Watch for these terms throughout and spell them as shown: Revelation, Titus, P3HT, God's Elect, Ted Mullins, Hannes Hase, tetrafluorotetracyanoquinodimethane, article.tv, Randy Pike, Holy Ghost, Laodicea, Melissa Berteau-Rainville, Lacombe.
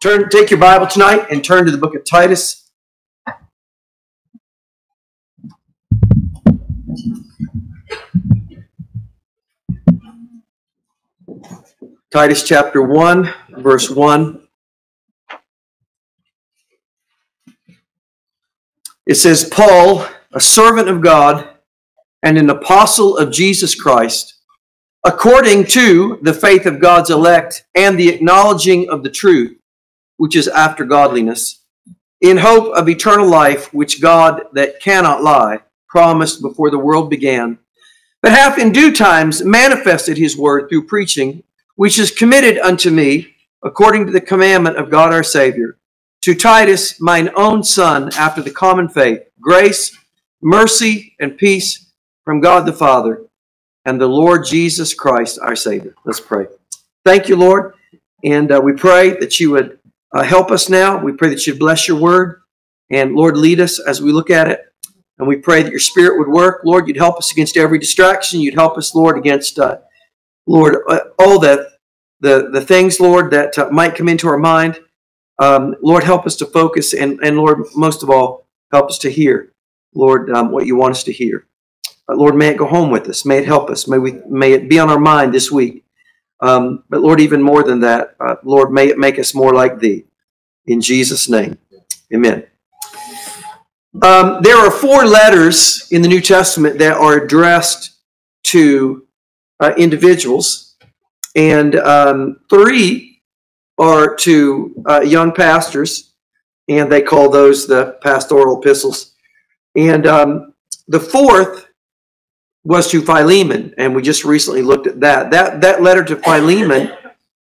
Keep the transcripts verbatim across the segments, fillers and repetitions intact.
Turn, take your Bible tonight and turn to the book of Titus. Titus chapter one, verse one. It says, Paul, a servant of God and an apostle of Jesus Christ, according to the faith of God's elect and the acknowledging of the truth, which is after godliness, in hope of eternal life, which God that cannot lie promised before the world began, but hath in due times manifested his word through preaching, which is committed unto me according to the commandment of God our Savior, to Titus, mine own son, after the common faith, grace, mercy, and peace from God the Father and the Lord Jesus Christ our Savior. Let's pray. Thank you, Lord, and uh, we pray that you would Uh, help us now. We pray that you bless your word, and Lord, lead us as we look at it. And we pray that your spirit would work. Lord, you'd help us against every distraction. You'd help us, Lord, against, uh, Lord, uh, all the, the, the things, Lord, that uh, might come into our mind. Um, Lord, help us to focus, and, and Lord, most of all, help us to hear, Lord, um, what you want us to hear. Uh, Lord, may it go home with us. May it help us. May, we, may it be on our mind this week. Um, but Lord, even more than that, uh, Lord, may it make us more like thee. In Jesus' name, amen. Um, there are four letters in the New Testament that are addressed to uh, individuals, and um, three are to uh, young pastors, and they call those the pastoral epistles. And um, the fourth was to Philemon, and we just recently looked at that. That, that letter to Philemon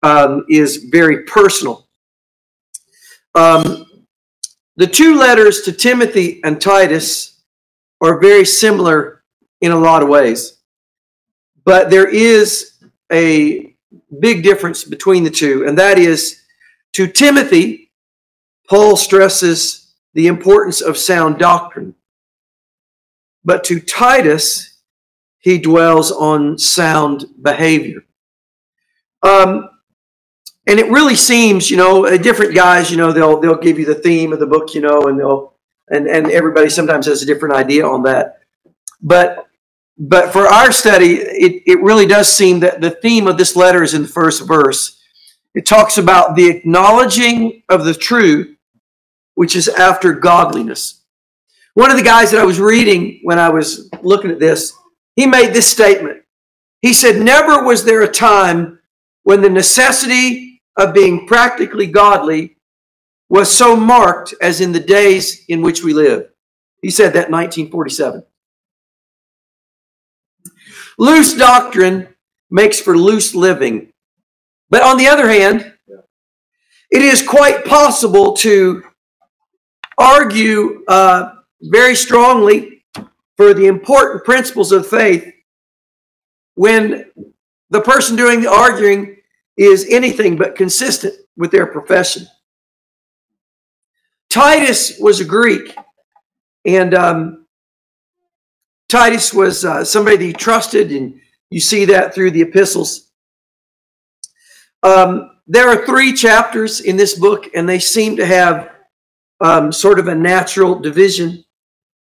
um, is very personal. Um, the two letters to Timothy and Titus are very similar in a lot of ways, but there is a big difference between the two, and that is, to Timothy, Paul stresses the importance of sound doctrine, but to Titus, he dwells on sound behavior. Um, and it really seems, you know, different guys, you know, they'll, they'll give you the theme of the book, you know, and they'll, and, and everybody sometimes has a different idea on that. But, but for our study, it, it really does seem that the theme of this letter is in the first verse. It talks about the acknowledging of the truth, which is after godliness. One of the guys that I was reading when I was looking at this, he made this statement. He said, never was there a time when the necessity of being practically godly was so marked as in the days in which we live. He said that in nineteen forty-seven. Loose doctrine makes for loose living. But on the other hand, it is quite possible to argue uh, very strongly for the important principles of faith when the person doing the arguing is anything but consistent with their profession. Titus was a Greek, and um, Titus was uh, somebody that he trusted, and you see that through the epistles. Um, there are three chapters in this book, and they seem to have um, sort of a natural division.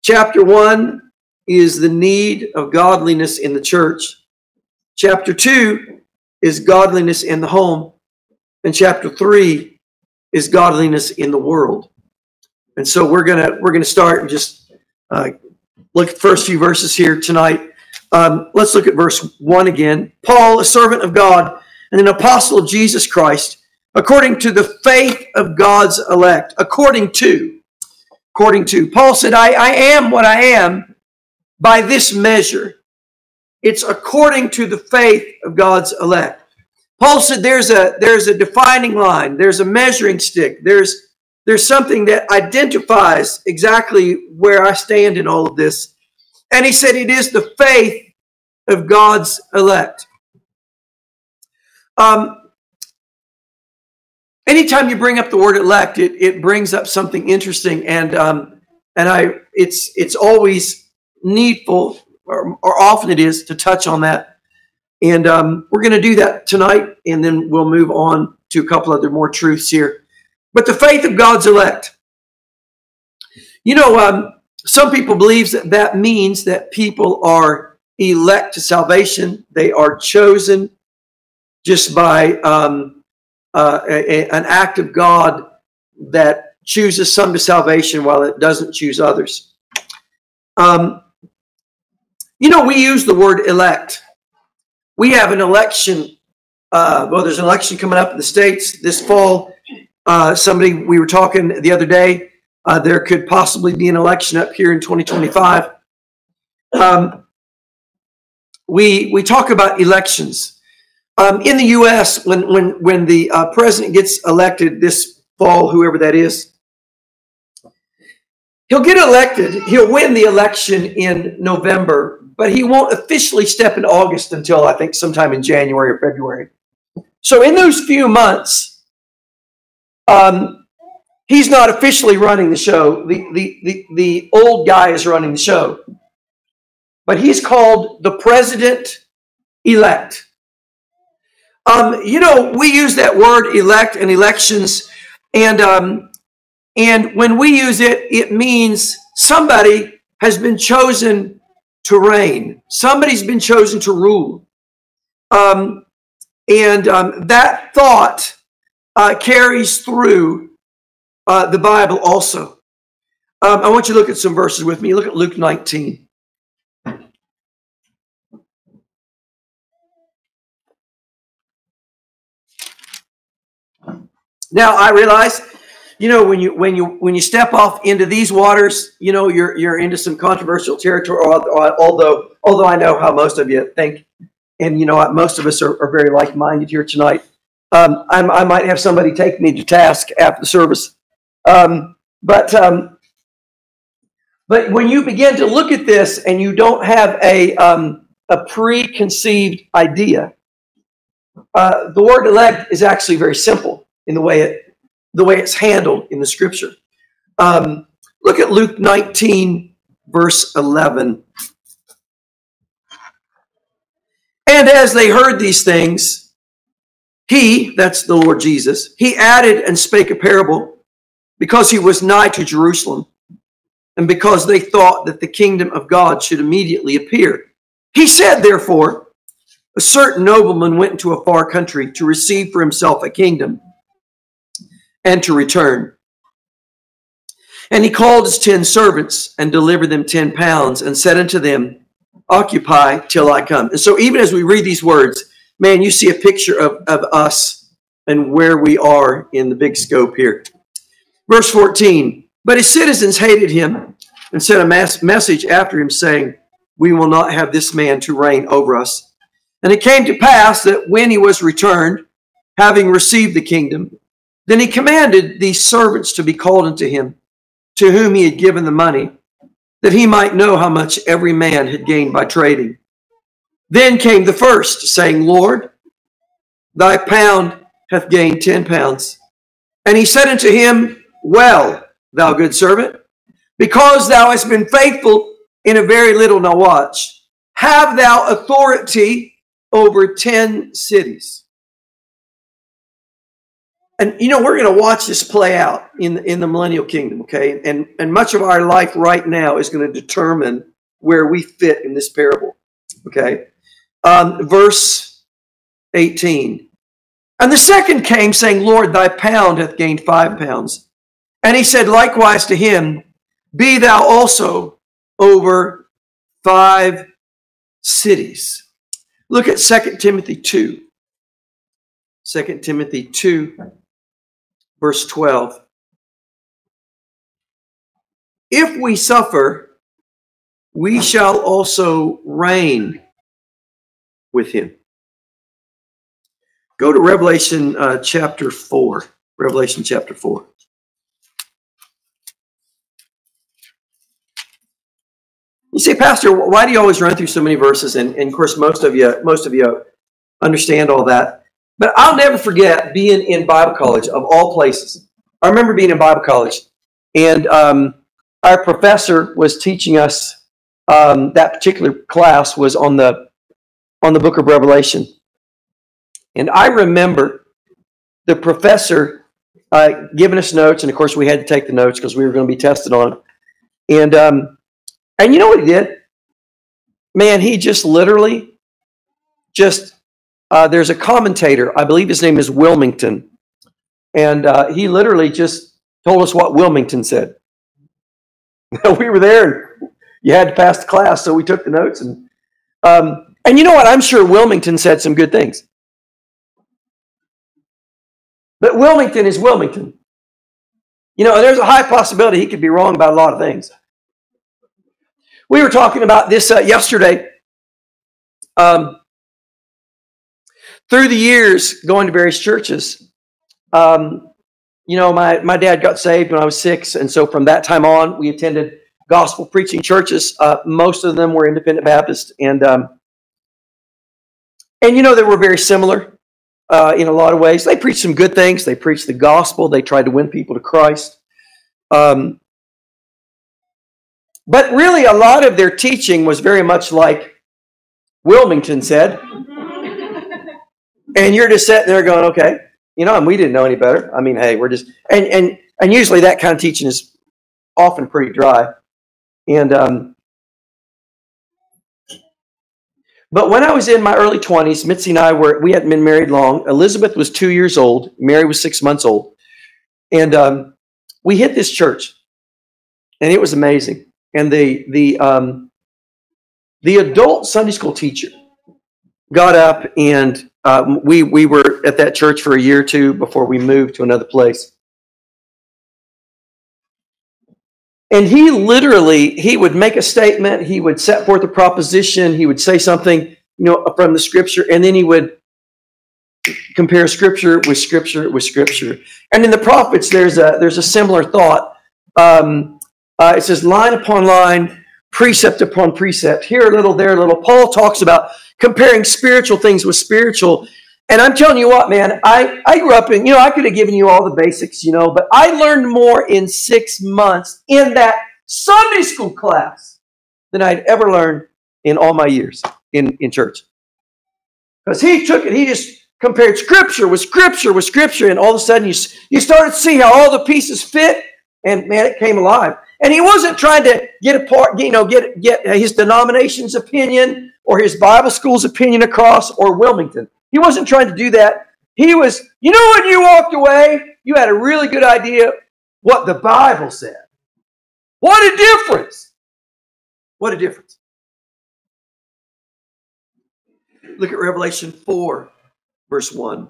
Chapter one is the need of godliness in the church. Chapter two is godliness in the home. And chapter three is godliness in the world. And so we're gonna we're gonna start and just uh, look at the first few verses here tonight. Um, let's look at verse one again. Paul, a servant of God and an apostle of Jesus Christ, according to the faith of God's elect, according to, according to. Paul said, I, I am what I am by this measure. It's according to the faith of God's elect. Paul said there's a, there's a defining line. There's a measuring stick. There's, there's something that identifies exactly where I stand in all of this. And he said it is the faith of God's elect. Um, anytime you bring up the word elect, it, it brings up something interesting. And, um, and I, it's, it's always needful, or, or often it is, to touch on that. And um, we're going to do that tonight, and then we'll move on to a couple other more truths here. But the faith of God's elect. You know, um, some people believe that that means that people are elect to salvation. They are chosen just by um, uh, a, a, an act of God that chooses some to salvation while it doesn't choose others. Um, you know, we use the word elect. We have an election. Uh, well, there's an election coming up in the States this fall. Uh, somebody, we were talking the other day, uh, there could possibly be an election up here in twenty twenty-five. Um, we, we talk about elections. Um, in the U S, when, when, when the uh, president gets elected this fall, whoever that is, he'll get elected. He'll win the election in November, but he won't officially step in August until I think sometime in January or February. So in those few months, um, he's not officially running the show. The, the, the, the old guy is running the show, but he's called the president-elect. Um, you know, we use that word elect in elections, and um, and when we use it, it means somebody has been chosen to reign. Somebody's been chosen to rule. Um, and um, that thought uh, carries through uh, the Bible also. Um, I want you to look at some verses with me. Look at Luke nineteen. Now, I realize, you know, when you when you when you step off into these waters, you know, you're you're into some controversial territory. Although although I know how most of you think, and you know, most of us are, are very like-minded here tonight. Um, I'm, I might have somebody take me to task after the service. Um, but um, but when you begin to look at this, and you don't have a um, a preconceived idea, uh, the word "elect" is actually very simple in the way it. the way it's handled in the scripture. Um, look at Luke nineteen, verse eleven. And as they heard these things, he, that's the Lord Jesus, he added and spake a parable, because he was nigh to Jerusalem, and because they thought that the kingdom of God should immediately appear. He said, therefore, a certain nobleman went into a far country to receive for himself a kingdom, and to return. And he called his ten servants and delivered them ten pounds and said unto them, occupy till I come. And so even as we read these words, man, you see a picture of, of us and where we are in the big scope here. Verse fourteen, but his citizens hated him and sent a mass message after him saying, we will not have this man to reign over us. And it came to pass that when he was returned, having received the kingdom, then he commanded these servants to be called unto him, to whom he had given the money, that he might know how much every man had gained by trading. Then came the first, saying, Lord, thy pound hath gained ten pounds. And he said unto him, well, thou good servant, because thou hast been faithful in a very little, now watch, have thou authority over ten cities. And, you know, we're going to watch this play out in, in the millennial kingdom, okay? And, and much of our life right now is going to determine where we fit in this parable, okay? Um, verse eighteen. And the second came, saying, Lord, thy pound hath gained five pounds. And he said likewise to him, be thou also over five cities. Look at Second Timothy two. Second Timothy two. Verse twelve, if we suffer, we shall also reign with him. Go to Revelation uh, chapter four. Revelation chapter four. You say, Pastor, why do you always run through so many verses? And, and of course, most of you, most of you understand all that. But I'll never forget being in Bible college, of all places. I remember being in Bible college, and um, our professor was teaching us. Um, that particular class was on the on the Book of Revelation, and I remember the professor uh, giving us notes, and of course we had to take the notes because we were going to be tested on them. And um, and you know what he did? Man, he just literally just uh, there's a commentator, I believe his name is Wilmington, and uh, he literally just told us what Wilmington said. We were there, and you had to pass the class, so we took the notes. And um, and you know what? I'm sure Wilmington said some good things. But Wilmington is Wilmington. You know, and there's a high possibility he could be wrong about a lot of things. We were talking about this uh, yesterday. Um, through the years, going to various churches, um, you know, my, my dad got saved when I was six, and so from that time on, we attended gospel preaching churches. Uh, most of them were independent Baptist, and, um, and you know, they were very similar uh, in a lot of ways. They preached some good things. They preached the gospel. They tried to win people to Christ. Um, but really, a lot of their teaching was very much like Wilmington said, and you're just sitting there going, okay. You know, and we didn't know any better. I mean, hey, we're just and and and usually that kind of teaching is often pretty dry. And um, but when I was in my early twenties, Mitzi and I were we hadn't been married long. Elizabeth was two years old. Mary was six months old, and um, we hit this church, and it was amazing. And the the um, the adult Sunday school teacher got up and. Uh, we, we were at that church for a year or two before we moved to another place. And he literally, he would make a statement, he would set forth a proposition, he would say something, you know, from the scripture, and then he would compare scripture with scripture with scripture. And in the prophets, there's a, there's a similar thought. Um, uh, it says line upon line, precept upon precept, here a little, there a little. Paul talks about comparing spiritual things with spiritual. And I'm telling you what, man, I, I grew up in, you know, I could have given you all the basics, you know, but I learned more in six months in that Sunday school class than I'd ever learned in all my years in, in church. Because he took it, he just compared scripture with scripture with scripture, and all of a sudden you, you started to see how all the pieces fit, and man, it came alive. And he wasn't trying to get a part, you know, get, get his denomination's opinion or his Bible school's opinion across, or Wilmington. He wasn't trying to do that. He was, you know, when you walked away, you had a really good idea what the Bible said. What a difference! What a difference. Look at Revelation four, verse one.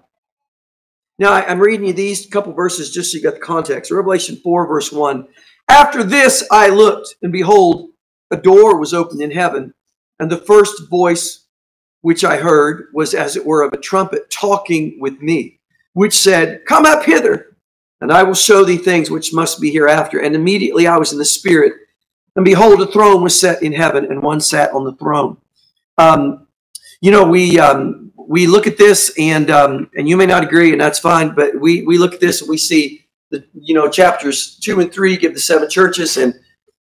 Now, I'm reading you these couple verses just so you got the context. Revelation four, verse one. After this I looked, and behold, a door was opened in heaven. And the first voice which I heard was as it were of a trumpet talking with me, which said, Come up hither, and I will show thee things which must be hereafter. And immediately I was in the spirit, and behold, a throne was set in heaven, and one sat on the throne. Um, you know, we um, we look at this, and um, and you may not agree, and that's fine, but we, we look at this, and we see, the you know, chapters two and three give the seven churches, and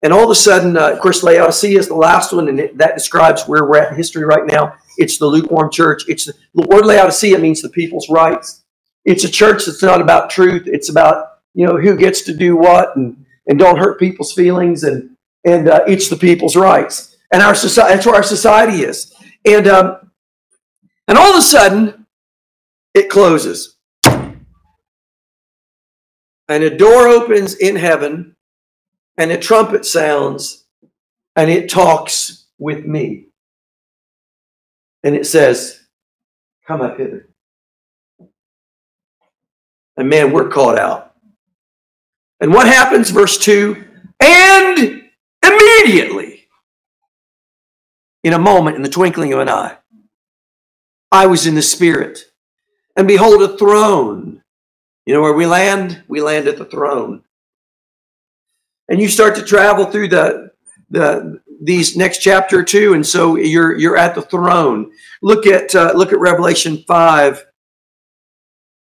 And all of a sudden, uh, of course, Laodicea is the last one, and it, that describes where we're at in history right now. It's the lukewarm church. It's the, the word Laodicea means the people's rights. It's a church that's not about truth. It's about, you know, who gets to do what, and, and don't hurt people's feelings, and, and uh, it's the people's rights. And our society, that's where our society is. And, um, and all of a sudden, it closes. And a door opens in heaven. And a trumpet sounds, and it talks with me. And it says, Come up hither. And man, we're caught out. And what happens? Verse two, and immediately, in a moment, in the twinkling of an eye, I was in the spirit. And behold, a throne. You know where we land? We land at the throne. And you start to travel through the the these next chapter or two, and so you're you're at the throne. Look at uh, look at Revelation five,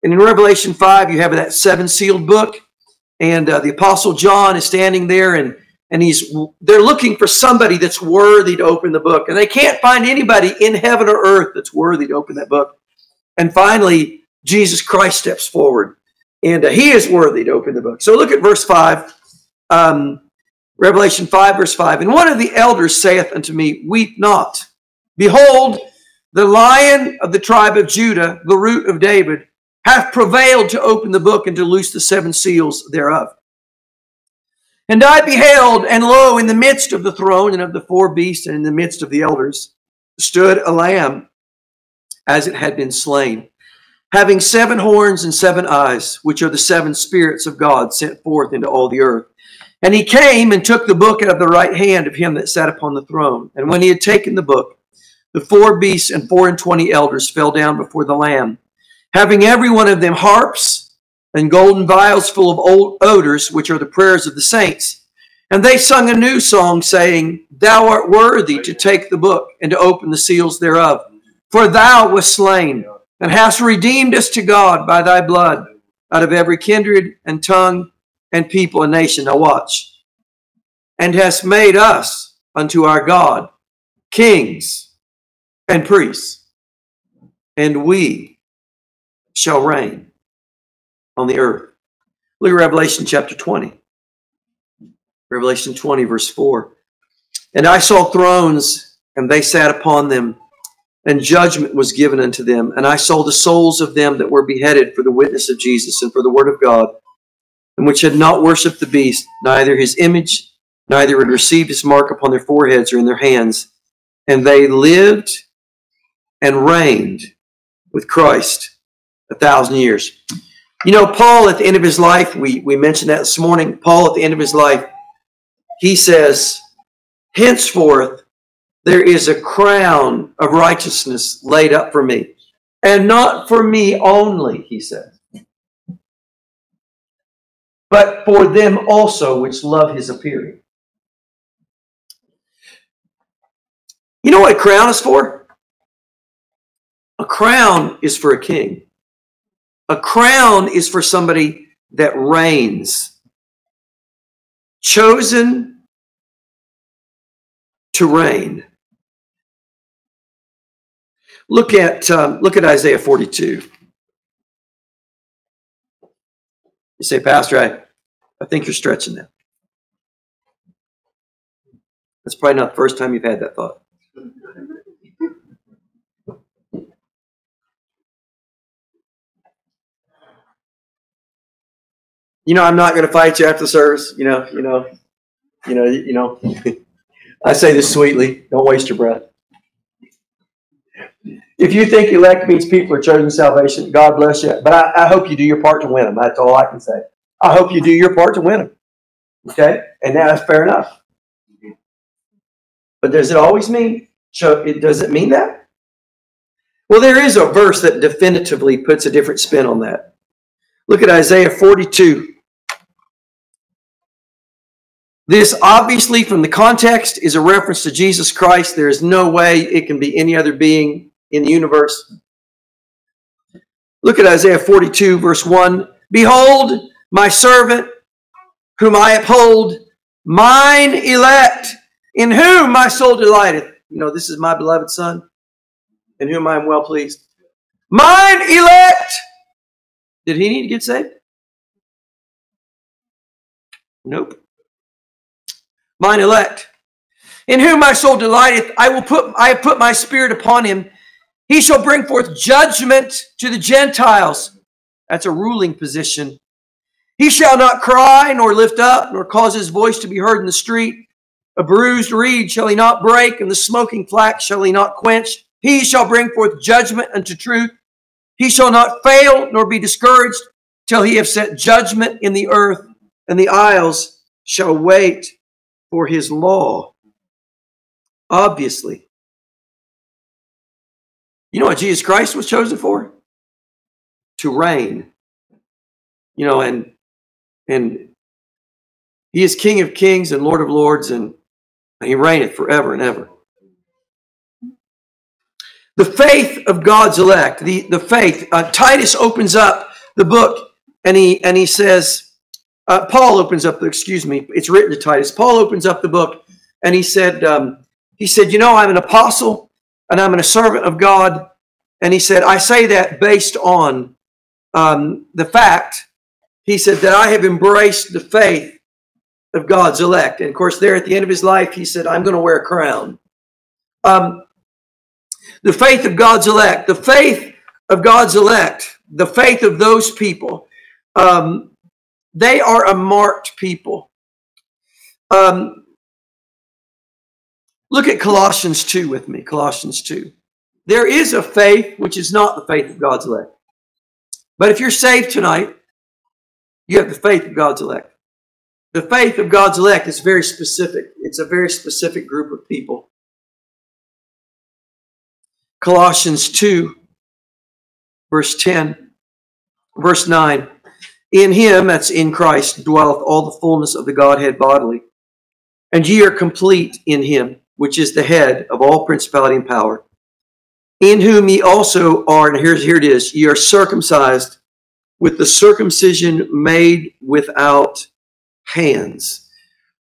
and in Revelation five you have that seven sealed book, and uh, the Apostle John is standing there, and and he's they're looking for somebody that's worthy to open the book, and they can't find anybody in heaven or earth that's worthy to open that book. And finally, Jesus Christ steps forward, and uh, he is worthy to open the book. So look at verse five, um, Revelation five, verse five. And one of the elders saith unto me, weep not. Behold, the Lion of the tribe of Judah, the Root of David, hath prevailed to open the book and to loose the seven seals thereof. And I beheld, and lo, in the midst of the throne and of the four beasts and in the midst of the elders stood a lamb as it had been slain, having seven horns and seven eyes, which are the seven spirits of God sent forth into all the earth. And he came and took the book out of the right hand of him that sat upon the throne. And when he had taken the book, the four beasts and four and twenty elders fell down before the Lamb, having every one of them harps and golden vials full of old odors, which are the prayers of the saints. And they sung a new song, saying, Thou art worthy to take the book and to open the seals thereof. For thou wast slain, and hast redeemed us to God by thy blood out of every kindred and tongue and people and nation. Now watch. And hast made us unto our God kings and priests, and we shall reign on the earth. Look at Revelation chapter twenty. Revelation twenty, verse four. And I saw thrones, and they sat upon them, and judgment was given unto them. And I saw the souls of them that were beheaded for the witness of Jesus and for the word of God, and which had not worshipped the beast, neither his image, neither had received his mark upon their foreheads or in their hands. And they lived and reigned with Christ a thousand years. You know, Paul at the end of his life, we, we mentioned that this morning, Paul at the end of his life, he says, henceforth, there is a crown of righteousness laid up for me, and not for me only, he says, but for them also which love his appearing. You know what a crown is for? A crown is for a king. A crown is for somebody that reigns, chosen to reign. Look at um, look at Isaiah forty-two. You say, Pastor, I, I think you're stretching that. That's probably not the first time you've had that thought. You know, I'm not going to fight you after the service. You know, you know, you know, you know. I say this sweetly. Don't waste your breath. If you think elect means people are chosen salvation, God bless you. But I, I hope you do your part to win them. That's all I can say. I hope you do your part to win them. Okay? And that's fair enough. But does it always mean? Does it mean that? Well, there is a verse that definitively puts a different spin on that. Look at Isaiah forty-two. This, obviously, from the context, is a reference to Jesus Christ. There is no way it can be any other being in the universe. Look at Isaiah forty-two, verse one. Behold, my servant, whom I uphold, mine elect, in whom my soul delighteth. You know, this is my beloved son, in whom I am well pleased. Mine elect! Did he need to get saved? Nope. Mine elect, in whom my soul delighteth, I will put, I have put my spirit upon him. He shall bring forth judgment to the Gentiles. That's a ruling position. He shall not cry, nor lift up, nor cause his voice to be heard in the street. A bruised reed shall he not break, and the smoking flax shall he not quench. He shall bring forth judgment unto truth. He shall not fail, nor be discouraged, till he have set judgment in the earth, and the isles shall wait for his law. Obviously. You know what Jesus Christ was chosen for? To reign. You know, and, and he is King of kings and Lord of lords, and he reigneth forever and ever. The faith of God's elect, the, the faith. Uh, Titus opens up the book, and he, and he says, Uh, Paul opens up, the, excuse me, it's written to Titus. Paul opens up the book, and he said, um, he said, you know, I'm an apostle, and I'm a servant of God. And he said, I say that based on um, the fact, he said, that I have embraced the faith of God's elect. And of course, there at the end of his life, he said, I'm going to wear a crown. Um, the faith of God's elect, the faith of God's elect, the faith of those people, um, they are a marked people. Um, look at Colossians two with me, Colossians two. There is a faith which is not the faith of God's elect. But if you're saved tonight, you have the faith of God's elect. The faith of God's elect is very specific. It's a very specific group of people. Colossians two, verse ten, verse nine. In him, that's in Christ, dwelleth all the fullness of the Godhead bodily. And ye are complete in him, which is the head of all principality and power. In whom ye also are, and here's, here it is, ye are circumcised with the circumcision made without hands.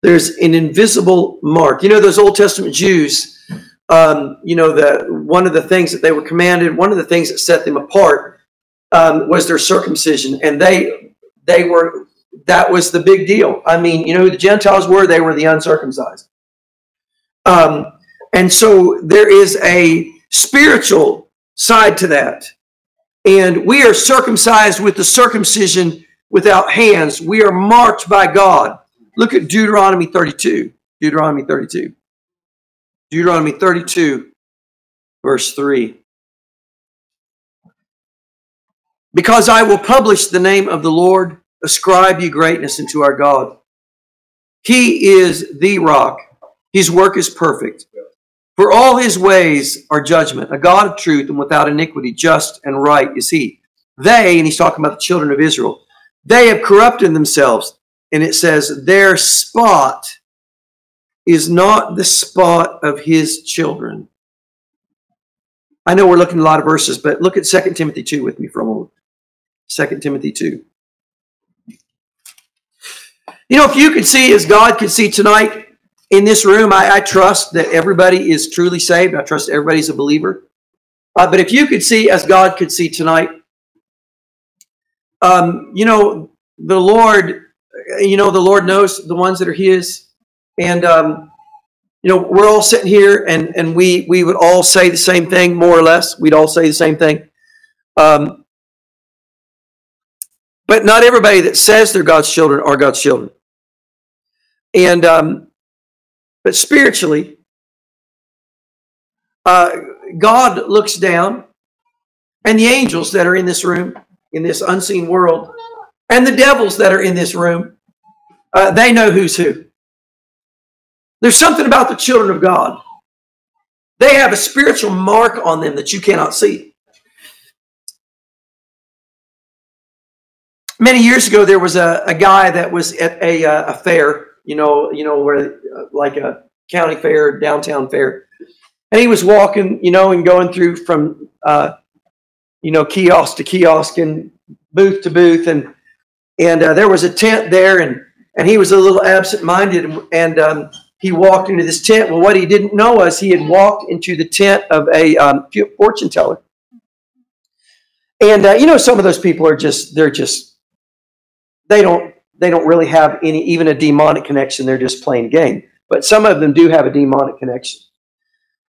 There's an invisible mark. You know, those Old Testament Jews, um, you know, the, one of the things that they were commanded, one of the things that set them apart um, was their circumcision. And they, they were, that was the big deal. I mean, you know who the Gentiles were? They were the uncircumcised. Um, and so there is a spiritual side to that. And we are circumcised with the circumcision without hands. We are marked by God. Look at Deuteronomy thirty-two. Deuteronomy thirty-two. Deuteronomy thirty-two, verse three. Because I will publish the name of the Lord, ascribe ye greatness unto our God. He is the rock. His work is perfect. For all his ways are judgment, a God of truth and without iniquity, just and right is he. They, and he's talking about the children of Israel, they have corrupted themselves. And it says, their spot is not the spot of his children. I know we're looking at a lot of verses, but look at Second Timothy two with me for a moment. Second Timothy two. You know, if you could see as God could see tonight, in this room, I, I trust that everybody is truly saved. I trust everybody's a believer. Uh, but if you could see as God could see tonight, um, you know, the Lord, you know, the Lord knows the ones that are his. And, um, you know, we're all sitting here and, and we, we would all say the same thing, more or less. We'd all say the same thing. Um, but not everybody that says they're God's children are God's children. And, um, But spiritually, uh, God looks down, and the angels that are in this room, in this unseen world, and the devils that are in this room, uh, they know who's who. There's something about the children of God. They have a spiritual mark on them that you cannot see. Many years ago, there was a, a guy that was at a, uh, a fair. You know, you know, where uh, like a county fair, downtown fair. And he was walking, you know, and going through from, uh, you know, kiosk to kiosk and booth to booth. And and uh, there was a tent there, and, and he was a little absent-minded. And, and um, he walked into this tent. Well, what he didn't know was he had walked into the tent of a um, fortune teller. And, uh, you know, some of those people are just, they're just, they don't, They don't really have any, even a demonic connection. They're just playing a game. But some of them do have a demonic connection.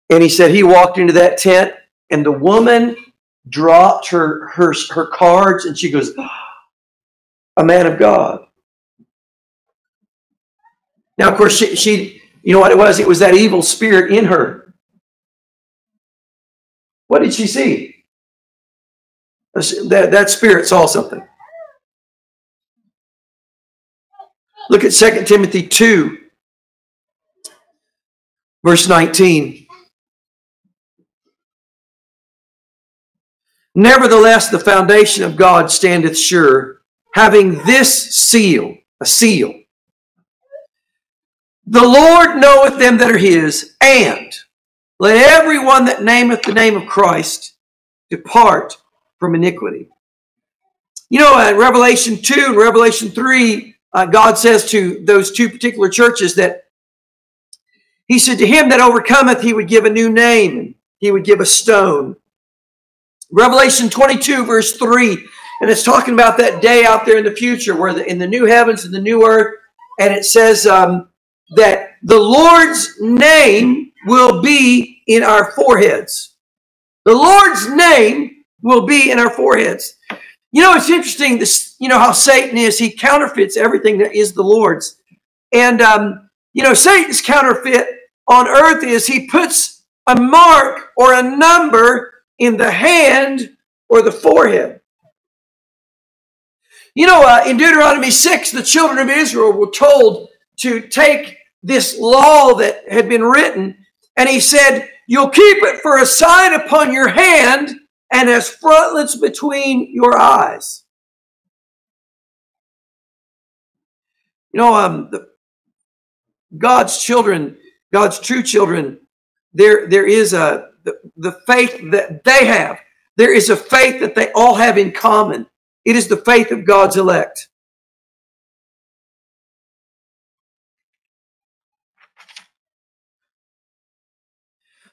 And he said he walked into that tent, and the woman dropped her her, her cards, and she goes, oh, a man of God. Now, of course, she, she, you know what it was? It was that evil spirit in her. What did she see? That, that spirit saw something. Look at Second Timothy two, verse nineteen. Nevertheless, the foundation of God standeth sure, having this seal, a seal. The Lord knoweth them that are his, and let everyone that nameth the name of Christ depart from iniquity. You know, in Revelation two, Revelation three, Uh, God says to those two particular churches that he said to him that overcometh, he would give a new name. He would give a stone. Revelation twenty-two verse three. And it's talking about that day out there in the future where the, in the new heavens and the new earth. And it says um, that the Lord's name will be in our foreheads. The Lord's name will be in our foreheads. You know, it's interesting, this, you know, how Satan is. He counterfeits everything that is the Lord's. And, um, you know, Satan's counterfeit on earth is he puts a mark or a number in the hand or the forehead. You know, uh, in Deuteronomy six, the children of Israel were told to take this law that had been written. And he said, you'll keep it for a sign upon your hand and as frontlets between your eyes. You know, um, the, God's children, God's true children, there, there is a, the, the faith that they have. There is a faith that they all have in common. It is the faith of God's elect.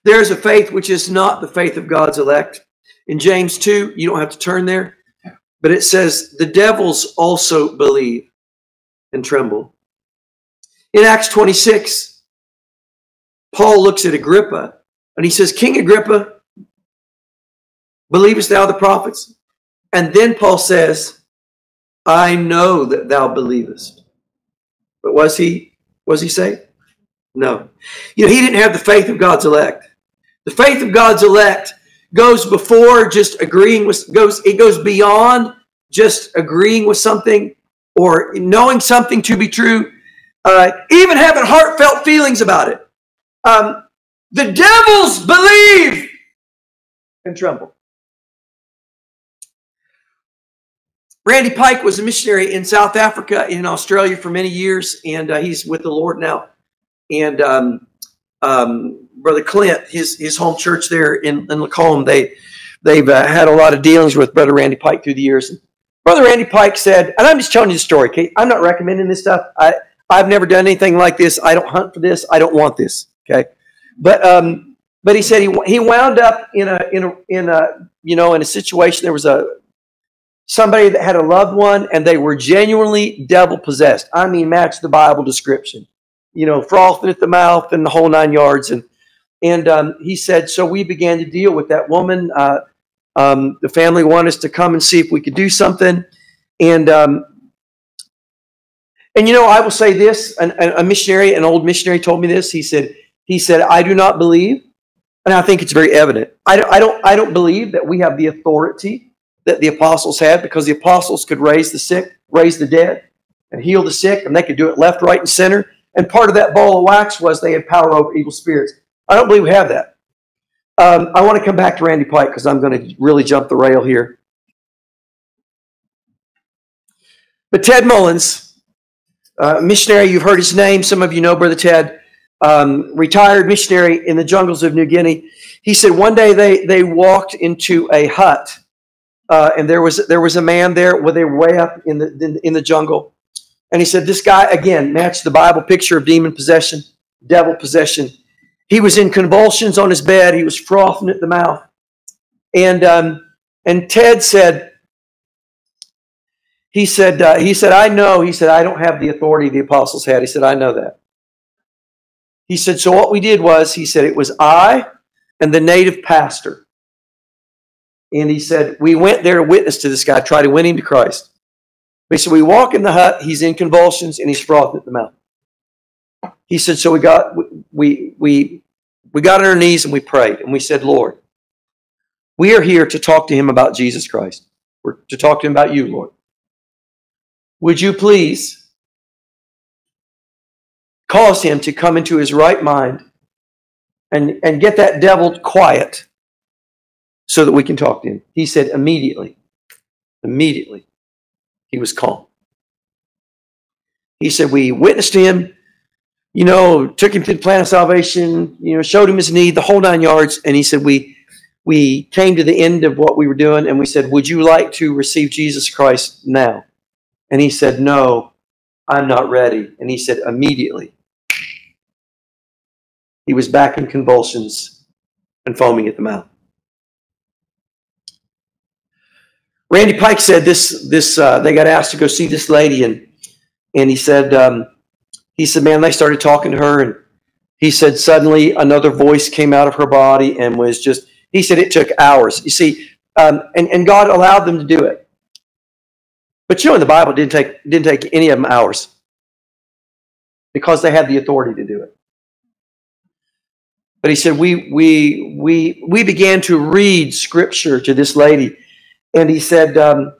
There is a faith which is not the faith of God's elect. In James two, you don't have to turn there, but it says, the devils also believe and tremble. In Acts twenty-six, Paul looks at Agrippa and he says, King Agrippa, believest thou the prophets? And then Paul says, I know that thou believest. But was he, was he saved? No. You know, he didn't have the faith of God's elect. The faith of God's elect goes before just agreeing with, goes, it goes beyond just agreeing with something or knowing something to be true, uh, even having heartfelt feelings about it. Um, the devils believe and tremble. Randy Pike was a missionary in South Africa, in Australia for many years, and uh, he's with the Lord now. And um, um, Brother Clint, his his home church there in, in Lacombe, they they've uh, had a lot of dealings with Brother Randy Pike through the years. And Brother Randy Pike said, and I'm just telling you the story, okay? I'm not recommending this stuff. I I've never done anything like this. I don't hunt for this. I don't want this, okay? But um, but he said he he wound up in a in a in a you know in a situation. There was a somebody that had a loved one, and they were genuinely devil possessed. I mean, match the Bible description. You know, frothing at the mouth and the whole nine yards. And and um, he said, so we began to deal with that woman. Uh, um, the family wanted us to come and see if we could do something. And, um, and you know, I will say this, an, a missionary, an old missionary told me this. He said, he said, I do not believe, and I think it's very evident. I don't, I don't, I don't believe that we have the authority that the apostles had, because the apostles could raise the sick, raise the dead, and heal the sick, and they could do it left, right, and center. And part of that ball of wax was they had power over evil spirits. I don't believe we have that. Um, I want to come back to Randy Pike because I'm going to really jump the rail here. But Ted Mullins, uh, missionary, you've heard his name. Some of you know Brother Ted, um, retired missionary in the jungles of New Guinea. He said one day they, they walked into a hut, uh, and there was, there was a man there where they were way up in the, in, in the jungle. And he said, this guy, again, matched the Bible picture of demon possession, devil possession. He was in convulsions on his bed. He was frothing at the mouth. And, um, and Ted said, he said, uh, he said, I know. He said, I don't have the authority the apostles had. He said, I know that. He said, so what we did was, he said, it was I and the native pastor. And he said, we went there to witness to this guy, try to win him to Christ. But he said, we walk in the hut, he's in convulsions, and he's frothing at the mouth. He said, so we got, we, we, we got on our knees and we prayed. And we said, Lord, we are here to talk to him about Jesus Christ. We're to talk to him about you, Lord. Would you please cause him to come into his right mind and, and get that devil quiet so that we can talk to him? He said, immediately, immediately. He was calm. He said, we witnessed him, you know, took him to the plan of salvation, you know, showed him his need, the whole nine yards. And he said, we, we came to the end of what we were doing. And we said, would you like to receive Jesus Christ now? And he said, no, I'm not ready. And he said, immediately. He was back in convulsions and foaming at the mouth. Randy Pike said this, this uh, they got asked to go see this lady, and and he said, um, he said, man, they started talking to her, and he said, suddenly another voice came out of her body and was just, he said it took hours. You see, um, and, and God allowed them to do it. But you know, in the Bible, it didn't take, didn't take any of them hours because they had the authority to do it. But he said, we, we, we, we began to read Scripture to this lady. And he said, um,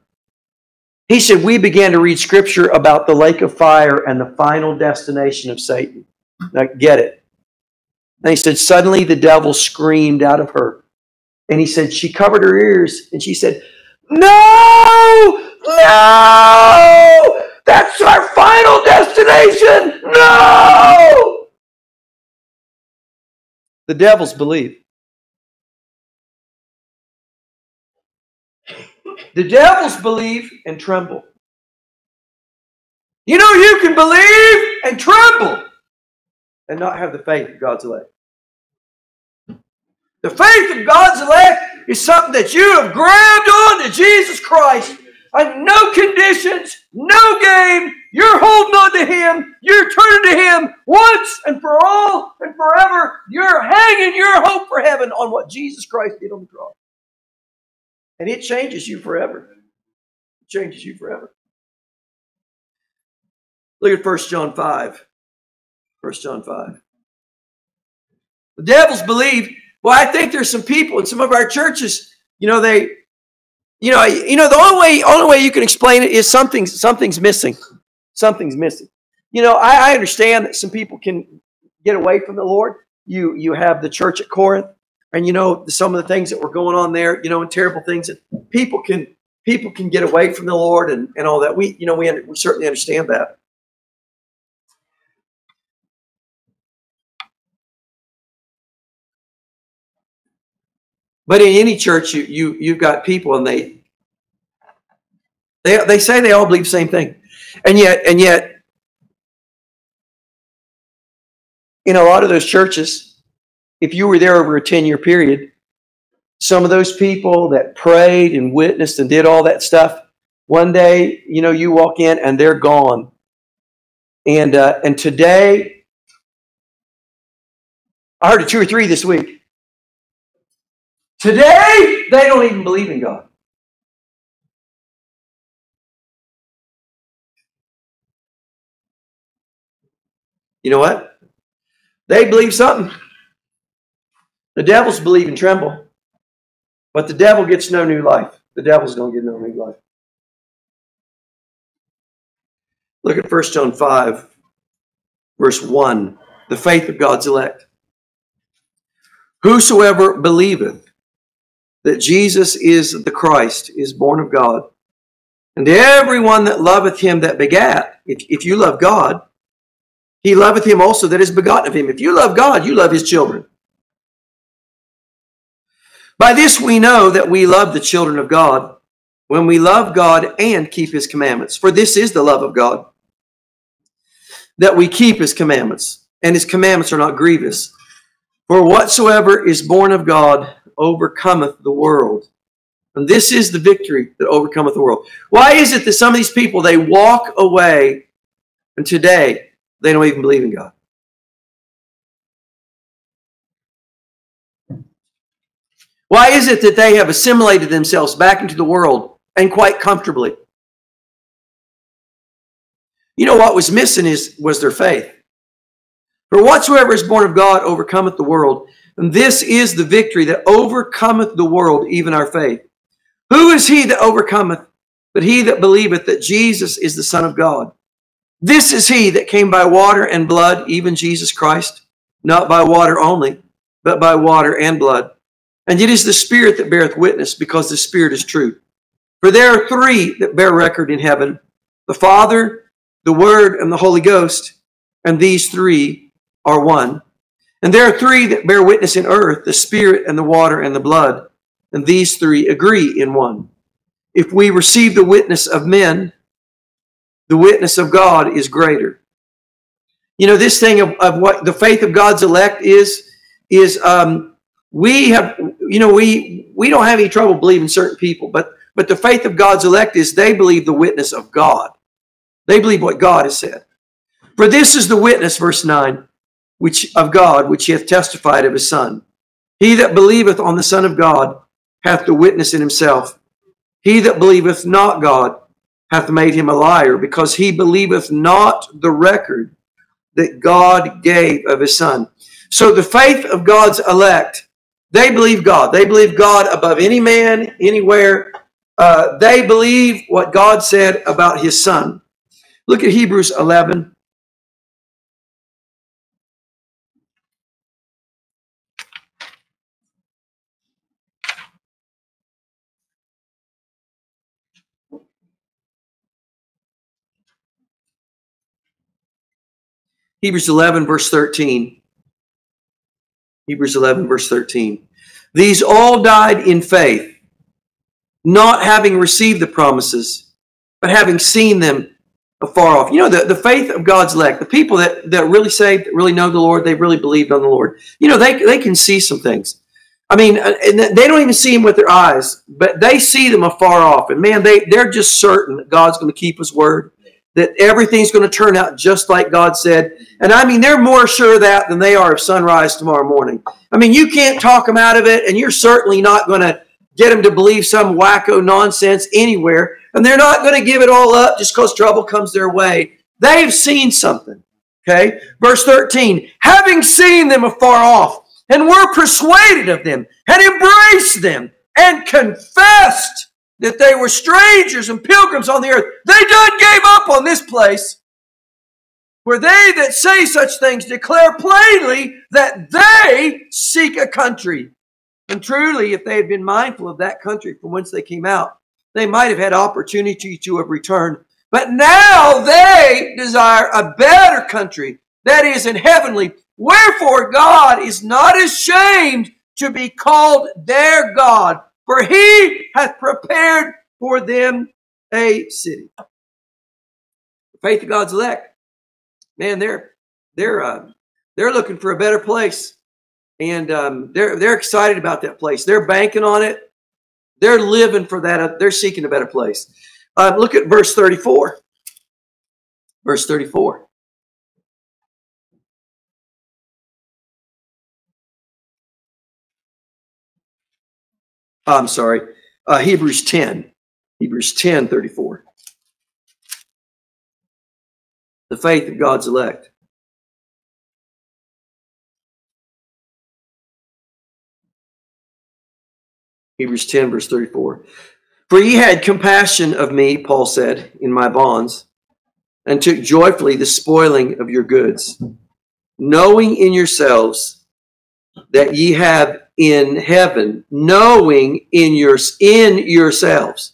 he said, we began to read Scripture about the lake of fire and the final destination of Satan. Now, get it. And he said, suddenly the devil screamed out of her. And he said, she covered her ears and she said, no, no, that's our final destination. No. The devils believe. The devils believe and tremble. You know, you can believe and tremble and not have the faith of God's elect. The faith of God's elect is something that you have grabbed on to Jesus Christ. And no conditions, no game. You're holding on to Him. You're turning to Him once and for all and forever. You're hanging your hope for heaven on what Jesus Christ did on the cross. And it changes you forever. It changes you forever. Look at First John five. First John five. The devils believe. Well, I think there's some people in some of our churches, you know, they, you know, you know, the only way, only way you can explain it is something, something's missing. Something's missing. You know, I, I understand that some people can get away from the Lord. You, you have the church at Corinth, and you know, some of the things that were going on there, you know, and terrible things that people can, people can get away from the Lord and, and all that. We, you know, we, we certainly understand that. But in any church, you, you, you've got people, and they, they, they say they all believe the same thing. And yet, and yet, in a lot of those churches, if you were there over a ten-year period, some of those people that prayed and witnessed and did all that stuff, one day, you know, you walk in and they're gone. And, uh, and today, I heard of two or three this week. Today, they don't even believe in God. You know what? They believe something. The devils believe and tremble. But the devil gets no new life. The devils don't get no new life. Look at First John five, verse one. The faith of God's elect. Whosoever believeth that Jesus is the Christ is born of God. And everyone that loveth him that begat, if, if you love God, he loveth him also that is begotten of him. If you love God, you love his children. By this we know that we love the children of God, when we love God and keep his commandments. For this is the love of God, that we keep his commandments, and his commandments are not grievous. For whatsoever is born of God overcometh the world. And this is the victory that overcometh the world. Why is it that some of these people, they walk away, and today they don't even believe in God? Why is it that they have assimilated themselves back into the world, and quite comfortably? You know what was missing is, was their faith. For whatsoever is born of God overcometh the world. And this is the victory that overcometh the world, even our faith. Who is he that overcometh, but he that believeth that Jesus is the Son of God? This is he that came by water and blood, even Jesus Christ, not by water only, but by water and blood. And it is the Spirit that beareth witness, because the Spirit is true. For there are three that bear record in heaven, the Father, the Word, and the Holy Ghost, and these three are one. And there are three that bear witness in earth, the Spirit and the water and the blood. And these three agree in one. If we receive the witness of men, the witness of God is greater. You know, this thing of, of what the faith of God's elect is, is um, we have, you know, we, we don't have any trouble believing certain people, but, But the faith of God's elect is they believe the witness of God. They believe what God has said. For this is the witness, verse nine, which of God, which he hath testified of his Son. He that believeth on the Son of God hath the witness in himself. He that believeth not God hath made him a liar, because he believeth not the record that God gave of his Son. So the faith of God's elect, they believe God. They believe God above any man, anywhere. Uh, they believe what God said about his Son. Look at Hebrews eleven. Hebrews eleven, verse thirteen. Hebrews eleven, verse thirteen. These all died in faith, not having received the promises, but having seen them afar off. You know, the, the faith of God's elect, the people that, that really saved, that really know the Lord, they really believed on the Lord. You know, they, they can see some things. I mean, and they don't even see them with their eyes, but they see them afar off. And man, they, they're just certain that God's going to keep his word, that everything's going to turn out just like God said. And I mean, they're more sure of that than they are of sunrise tomorrow morning. I mean, you can't talk them out of it, and you're certainly not going to get them to believe some wacko nonsense anywhere. And they're not going to give it all up just because trouble comes their way. They've seen something. Okay? Verse thirteen, having seen them afar off, and were persuaded of them, and embraced them, and confessed that they were strangers and pilgrims on the earth. They done gave up on this place, where they that say such things declare plainly that they seek a country. And truly, if they had been mindful of that country from whence they came out, they might have had opportunity to have returned. But now they desire a better country, that is, in heavenly. Wherefore God is not ashamed to be called their God, for he hath prepared for them a city. The faith of God's elect, man, they're they're uh, they're looking for a better place, and um, they're they're excited about that place. They're banking on it. They're living for that. Uh, they're seeking a better place. Uh, look at verse thirty-four. Verse thirty-four. I'm sorry, uh, Hebrews ten, Hebrews ten, thirty-four. The faith of God's elect. Hebrews ten, verse thirty-four. For ye had compassion of me, Paul said, in my bonds, and took joyfully the spoiling of your goods, knowing in yourselves that ye have in heaven, knowing in your in yourselves.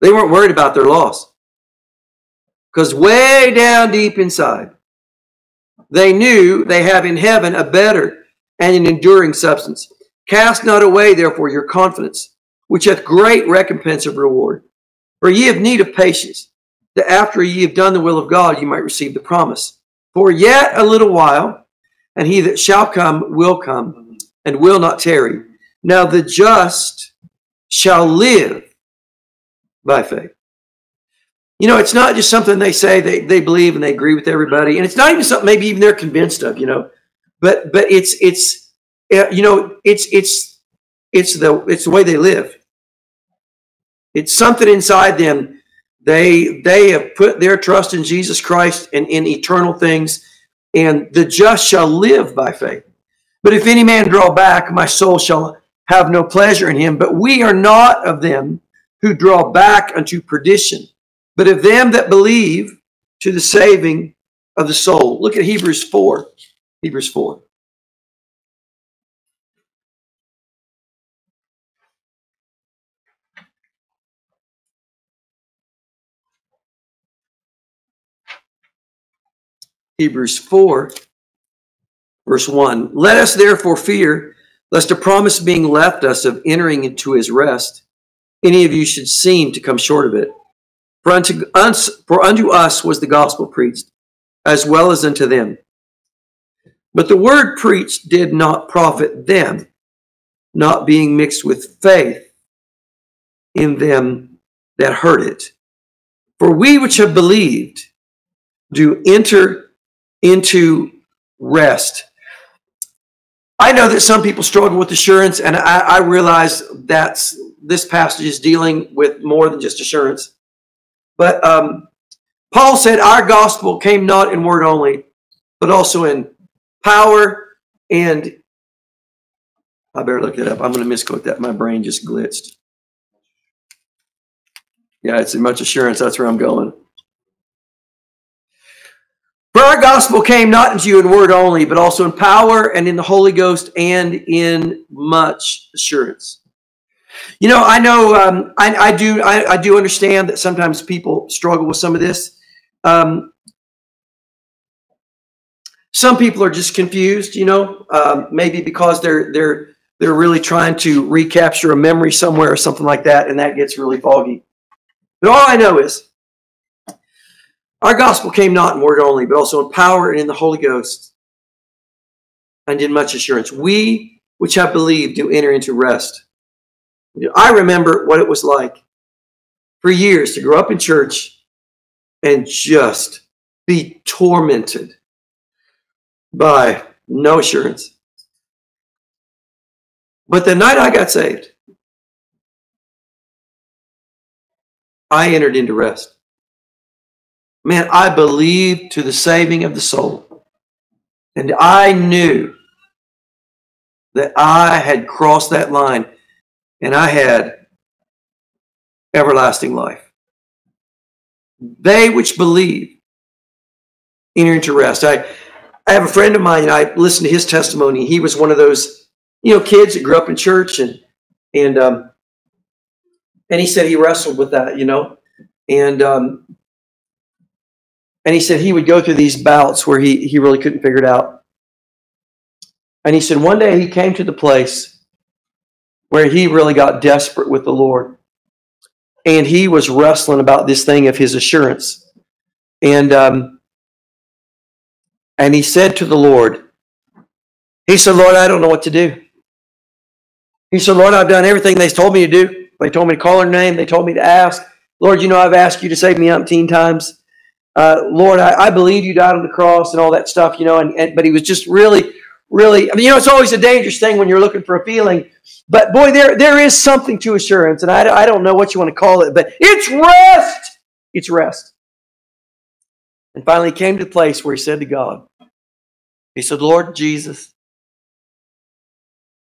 They weren't worried about their loss, because way down deep inside, they knew they have in heaven a better and an enduring substance. Cast not away, therefore, your confidence, which hath great recompense of reward. For ye have need of patience, that after ye have done the will of God, ye might receive the promise. For yet a little while, and he that shall come will come, and will not tarry. Now the just shall live by faith. You know, it's not just something they say they, they believe and they agree with everybody. And it's not even something maybe even they're convinced of, you know. But but it's it's uh, you know, it's it's it's the it's the way they live. It's something inside them. They they have put their trust in Jesus Christ and in eternal things. And the just shall live by faith. But if any man draw back, my soul shall have no pleasure in him. But we are not of them who draw back unto perdition, but of them that believe to the saving of the soul. Look at Hebrews four. Hebrews four. Hebrews four, verse one. Let us therefore fear, lest a promise being left us of entering into his rest, any of you should seem to come short of it. For unto, uns, for unto us was the gospel preached, as well as unto them. But the word preached did not profit them, not being mixed with faith in them that heard it. For we which have believed do enter into rest. I know that some people struggle with assurance, and I, I realize that this passage is dealing with more than just assurance. But um, Paul said, our gospel came not in word only, but also in power and... I better look it up. I'm going to misquote that. My brain just glitzed. Yeah, it's in much assurance. That's where I'm going. For our gospel came not unto you in word only, but also in power and in the Holy Ghost and in much assurance. You know, I know, um, I, I do, I, I do understand that sometimes people struggle with some of this. Um, some people are just confused, you know, um, maybe because they're they're they're really trying to recapture a memory somewhere or something like that, and that gets really foggy. But all I know is, our gospel came not in word only, but also in power and in the Holy Ghost and in much assurance. We which have believed do enter into rest. I remember what it was like for years to grow up in church and just be tormented by no assurance. But the night I got saved, I entered into rest. Man, I believed to the saving of the soul. And I knew that I had crossed that line and I had everlasting life. They which believe enter into rest. I, I have a friend of mine, and I listened to his testimony. He was one of those, you know, kids that grew up in church, and and um, and he said he wrestled with that, you know, and um, And he said he would go through these bouts where he, he really couldn't figure it out. And he said one day he came to the place where he really got desperate with the Lord. And he was wrestling about this thing of his assurance. And, um, and he said to the Lord, he said, Lord, I don't know what to do. He said, Lord, I've done everything they told me to do. They told me to call her name. They told me to ask. Lord, you know, I've asked you to save me umpteen times. Uh, Lord, I, I believe you died on the cross and all that stuff, you know, and, and but he was just really, really, I mean, you know, it's always a dangerous thing when you're looking for a feeling, but boy, there, there is something to assurance, and I, I don't know what you want to call it, but it's rest. It's rest. And finally he came to the place where he said to God, he said, Lord Jesus,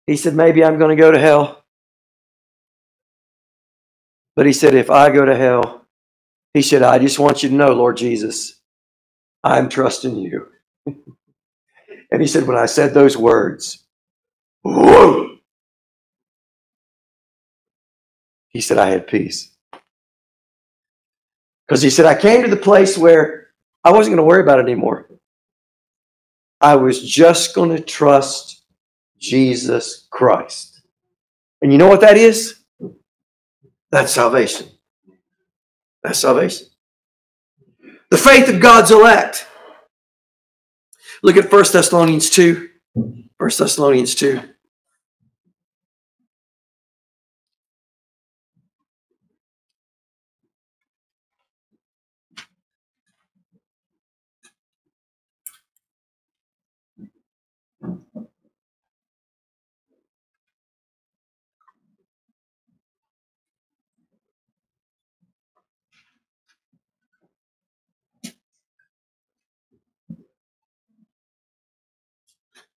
he said, maybe I'm going to go to hell, but he said, if I go to hell, he said, I just want you to know, Lord Jesus, I'm trusting you. And he said, when I said those words, whoa, he said, I had peace. Because he said, I came to the place where I wasn't going to worry about it anymore. I was just going to trust Jesus Christ. And you know what that is? That's salvation. That's salvation. The faith of God's elect. Look at First Thessalonians two. First Thessalonians two.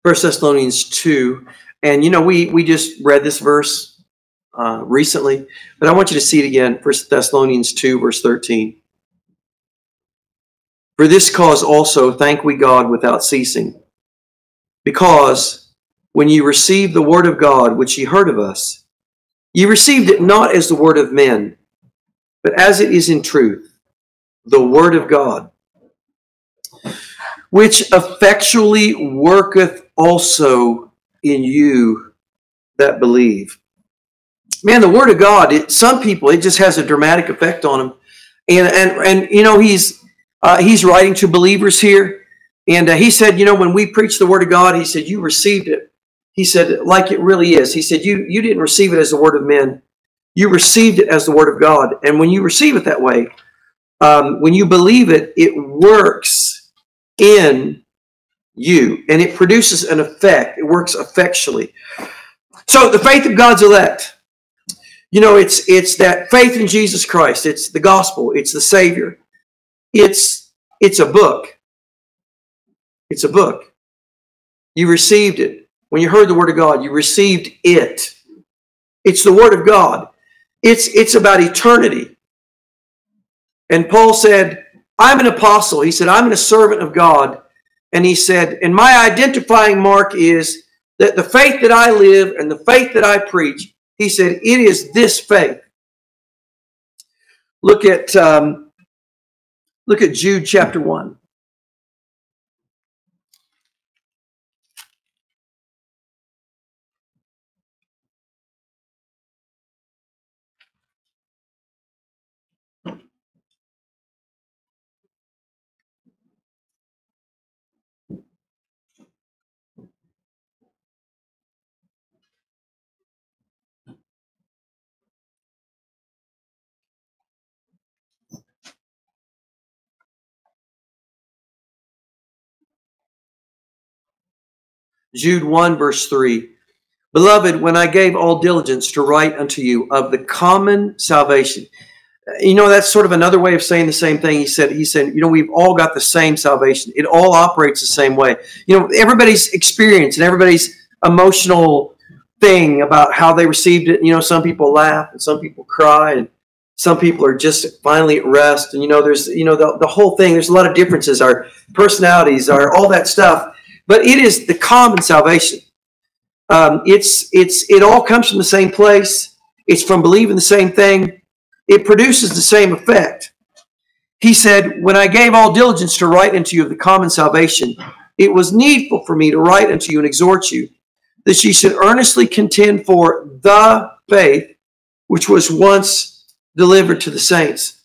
First Thessalonians two, and you know, we, we just read this verse uh, recently, but I want you to see it again, First Thessalonians two, verse thirteen. For this cause also thank we God without ceasing, because when you received the word of God, which ye heard of us, ye received it not as the word of men, but as it is in truth, the word of God, which effectually worketh also in you that believe. Man, the word of God, it, some people, it just has a dramatic effect on them. And, and, and you know, he's, uh, he's writing to believers here. And uh, he said, you know, when we preach the word of God, he said, you received it. He said, like it really is. He said, you, you didn't receive it as the word of men. you received it as the word of God. And when you receive it that way, um, when you believe it, it works in you, and it produces an effect. It works effectually. So the faith of God's elect, you know, it's it's that faith in Jesus Christ. It's the gospel. It's the Savior. It's it's a book. It's a book. You received it. When you heard the word of God, you received it. It's the word of God. It's it's about eternity. And Paul said, "I'm an apostle." He said, "I'm a servant of God." And he said, "And my identifying mark is that the faith that I live and the faith that I preach," he said, "it is this faith." Look at um, look at Jude chapter one. Jude one, verse three. "Beloved, when I gave all diligence to write unto you of the common salvation." You know, that's sort of another way of saying the same thing. He said, he said, you know, we've all got the same salvation. It all operates the same way. You know, everybody's experience and everybody's emotional thing about how they received it. You know, some people laugh and some people cry and some people are just finally at rest. And, you know, there's, you know, the, the whole thing, there's a lot of differences. Our personalities, our all that stuff. But it is the common salvation. Um, it's it's it all comes from the same place. It's from believing the same thing. It produces the same effect. He said, "When I gave all diligence to write unto you of the common salvation, it was needful for me to write unto you and exhort you that ye should earnestly contend for the faith which was once delivered to the saints."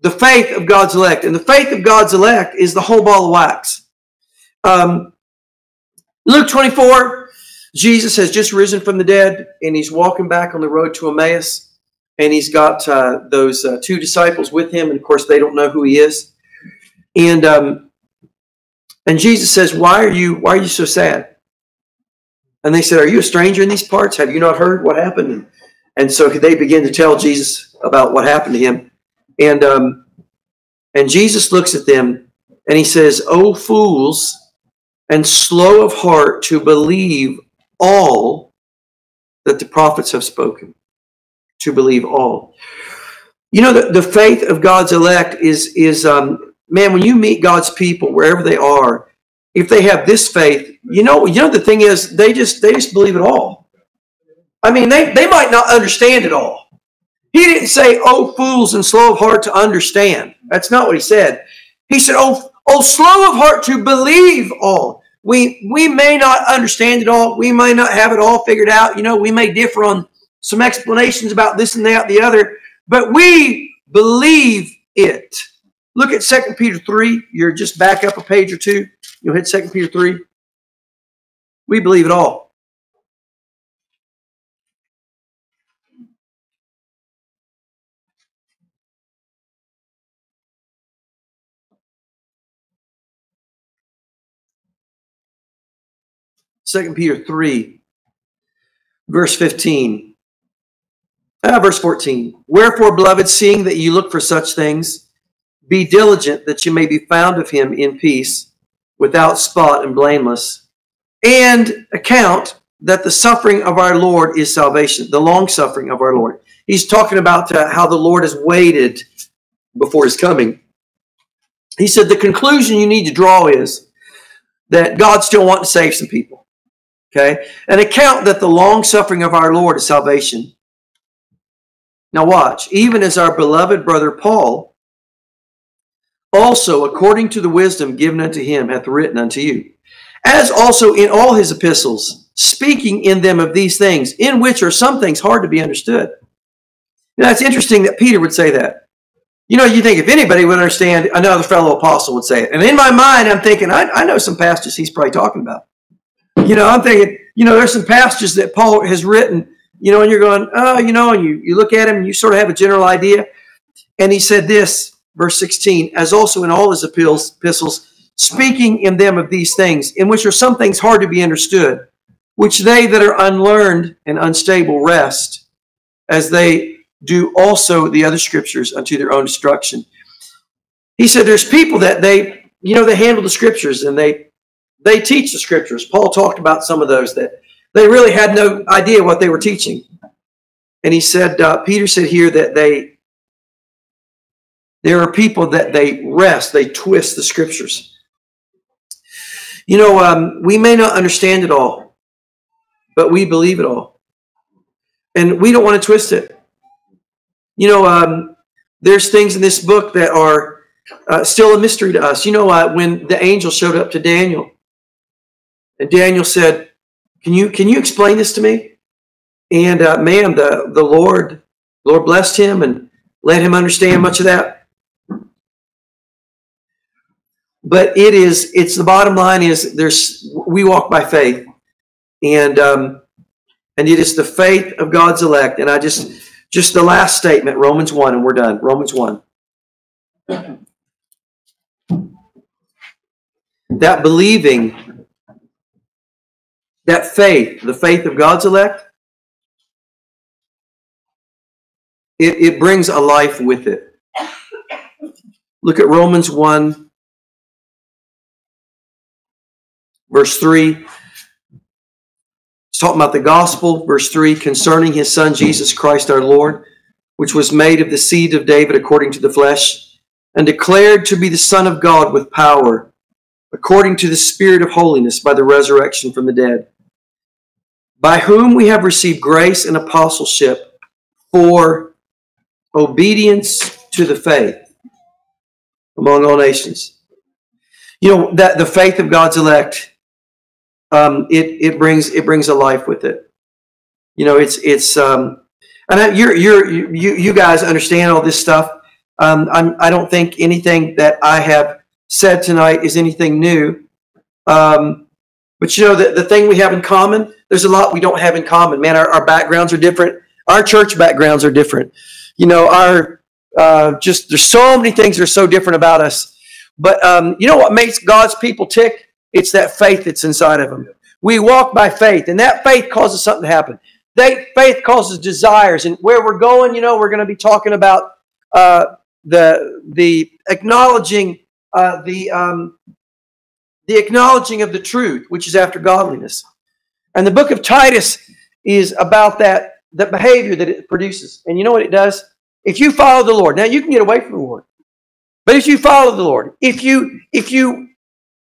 The faith of God's elect, and the faith of God's elect is the whole ball of wax. Um, Luke twenty-four, Jesus has just risen from the dead, and he's walking back on the road to Emmaus, and he's got uh, those uh, two disciples with him, and of course they don't know who he is. And um, and Jesus says, "Why are you why are you so sad?" And they said, "Are you a stranger in these parts? Have you not heard what happened?" And, and so they begin to tell Jesus about what happened to him, and um, and Jesus looks at them and he says, "O fools, and slow of heart to believe all that the prophets have spoken." To believe all. You know, the, the faith of God's elect is, is um, man, when you meet God's people, wherever they are, if they have this faith, you know, you know the thing is, they just, they just believe it all. I mean, they, they might not understand it all. He didn't say, "Oh, fools and slow of heart to understand." That's not what he said. He said, "Oh, Oh, slow of heart to believe all." We we may not understand it all. We may not have it all figured out. You know, we may differ on some explanations about this and that and the other, but we believe it. Look at Second Peter three. You're just back up a page or two. You'll hit Second Peter three. We believe it all. Second Peter three, verse fifteen, uh, verse fourteen. "Wherefore, beloved, seeing that you look for such things, be diligent that you may be found of him in peace, without spot and blameless. And account that the suffering of our Lord is salvation," the long suffering of our Lord. He's talking about uh, how the Lord has waited before his coming. He said the conclusion you need to draw is that God still wants to save some people. Okay, "and account that the long-suffering of our Lord is salvation." Now watch. "Even as our beloved brother Paul, also according to the wisdom given unto him, hath written unto you, as also in all his epistles, speaking in them of these things, in which are some things hard to be understood." Now it's interesting that Peter would say that. You know, you think if anybody would understand, another fellow apostle would say it. And in my mind, I'm thinking, I, I know some passages he's probably talking about. You know, I'm thinking, you know, there's some passages that Paul has written you know, and you're going, oh, you know, and you, you look at him and you sort of have a general idea. And he said this, verse sixteen, as also in all his appeals, epistles, speaking in them of these things, in which are some things hard to be understood, which they that are unlearned and unstable rest, as they do also the other scriptures unto their own destruction. He said there's people that they, you know, they handle the scriptures and they, they teach the scriptures. Paul talked about some of those that they really had no idea what they were teaching. And he said, uh, Peter said here that they, there are people that they rest, they twist the scriptures. You know, um, we may not understand it all, but we believe it all. And we don't want to twist it. You know, um, there's things in this book that are uh, still a mystery to us. You know, uh, when the angel showed up to Daniel, and Daniel said, can you, can you explain this to me? And uh, man, the, the Lord, Lord blessed him and let him understand much of that. But it is, it's the bottom line is there's, we walk by faith, and, um, and it is the faith of God's elect. And I just, just the last statement, Romans one, and we're done. Romans one. That believing, that faith, the faith of God's elect, it, it brings a life with it. Look at Romans one. Verse three, it's talking about the gospel. Verse three, concerning his son, Jesus Christ our Lord, which was made of the seed of David according to the flesh, and declared to be the Son of God with power, according to the Spirit of holiness by the resurrection from the dead, by whom we have received grace and apostleship for obedience to the faith among all nations. You know, that the faith of God's elect, Um, it it brings it brings a life with it. You know, it's it's um, and you're you're you you guys understand all this stuff. Um, I'm, I don't think anything that I have said tonight is anything new. Um, but you know, the the thing we have in common, there's a lot we don't have in common. Man, our, our backgrounds are different. Our church backgrounds are different. You know, our uh, just there's so many things that are so different about us. But um, you know what makes God's people tick? It's that faith that's inside of them. We walk by faith, and that faith causes something to happen. That faith causes desires, and where we're going, you know, we're going to be talking about uh, the the acknowledging uh, the um, the acknowledging of the truth, which is after godliness. And the book of Titus is about that that behavior that it produces. And you know what it does? If you follow the Lord, now you can get away from the Lord, but if you follow the Lord, if you if you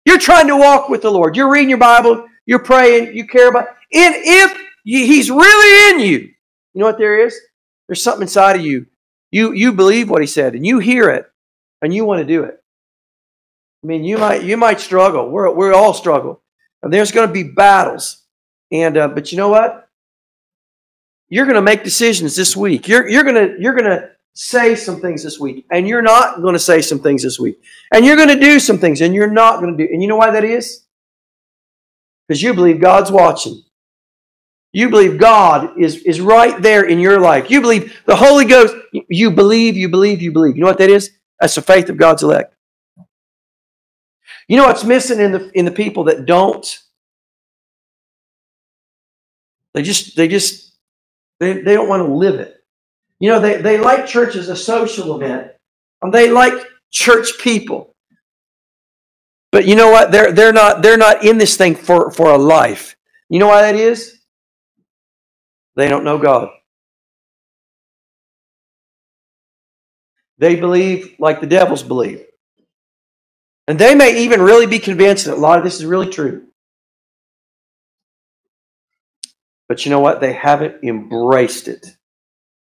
You're trying to walk with the Lord. You're reading your Bible. You're praying. You care about it. If He's really in you, you know what there is? There's something inside of you. You, you believe what He said, and you hear it, and you want to do it. I mean, you might, you might struggle. We're, we're all struggle. And there's going to be battles. And, uh, but you know what? You're going to make decisions this week. You're, you're going to, you're going to say some things this week, and you're not going to say some things this week. And you're going to do some things, and you're not going to do. And you know why that is? Because you believe God's watching. You believe God is, is right there in your life. You believe the Holy Ghost. You believe, you believe, you believe. You know what that is? That's the faith of God's elect. You know what's missing in the, in the people that don't? They just, they just, they, they don't want to live it. You know, they, they like church as a social event, and they like church people. But you know what? They're, they're, not, they're not in this thing for, for a life. You know why that is? They don't know God. They believe like the devils believe. And they may even really be convinced that a lot of this is really true. But you know what? They haven't embraced it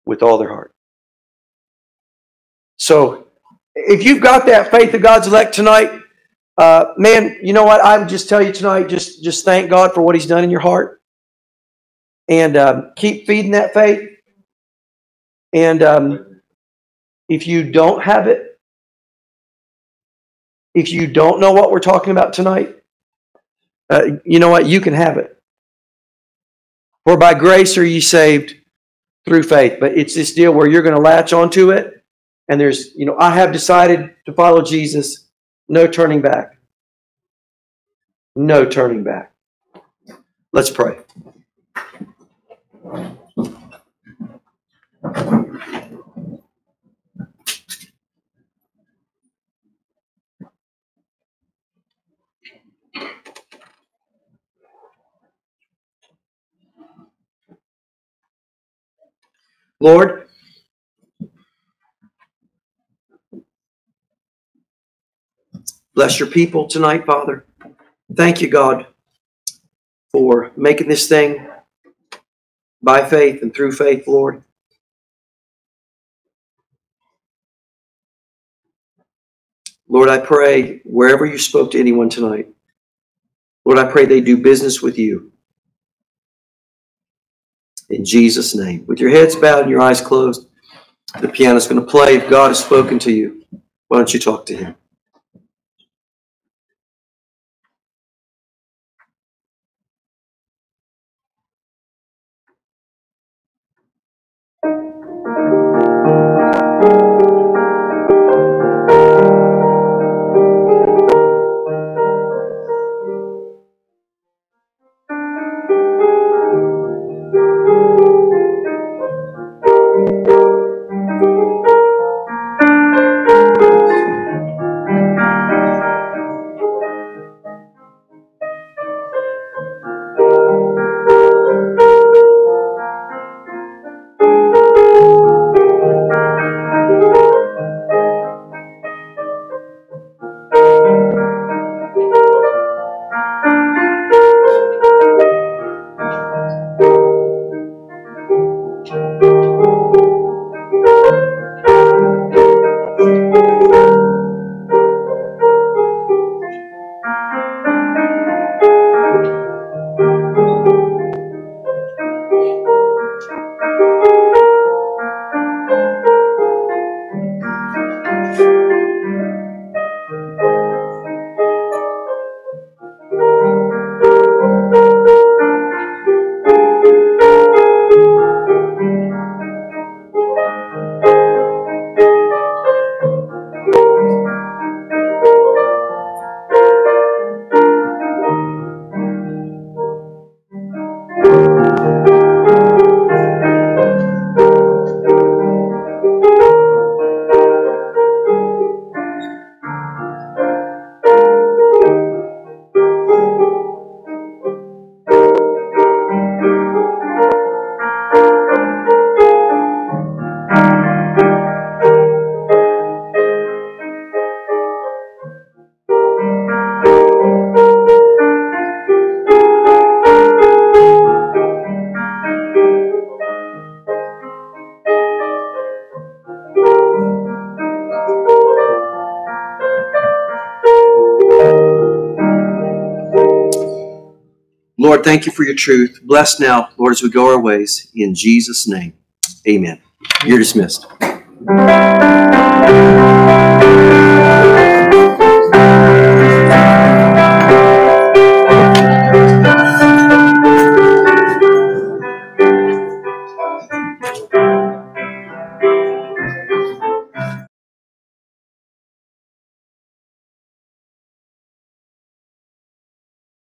with all their heart. So, if you've got that faith of God's elect tonight, uh, man, you know what? I would just tell you tonight, just, just thank God for what He's done in your heart. And um, keep feeding that faith. And um, if you don't have it, if you don't know what we're talking about tonight, uh, you know what? You can have it. For by grace are ye saved through faith. But it's this deal where you're going to latch onto it. And there's, you know, I have decided to follow Jesus. No turning back. No turning back. Let's pray. Lord, bless your people tonight, Father. Thank you, God, for making this thing by faith and through faith, Lord. Lord, I pray wherever you spoke to anyone tonight, Lord, I pray they do business with you. In Jesus' name. With your heads bowed and your eyes closed, the piano's going to play. If God has spoken to you, why don't you talk to him? Lord, thank you for your truth. Bless now, Lord, as we go our ways. In Jesus' name, amen. You're dismissed.